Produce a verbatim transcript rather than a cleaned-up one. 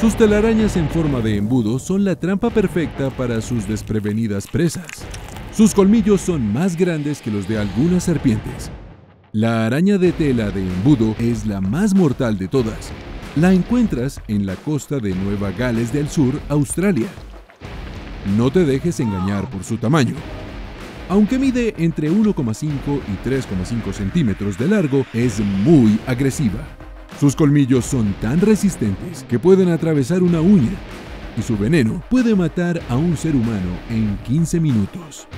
Sus telarañas en forma de embudo son la trampa perfecta para sus desprevenidas presas. Sus colmillos son más grandes que los de algunas serpientes. La araña de tela de embudo es la más mortal de todas. La encuentras en la costa de Nueva Gales del Sur, Australia. No te dejes engañar por su tamaño. Aunque mide entre uno coma cinco y tres coma cinco centímetros de largo, es muy agresiva. Sus colmillos son tan resistentes que pueden atravesar una uña, y su veneno puede matar a un ser humano en quince minutos.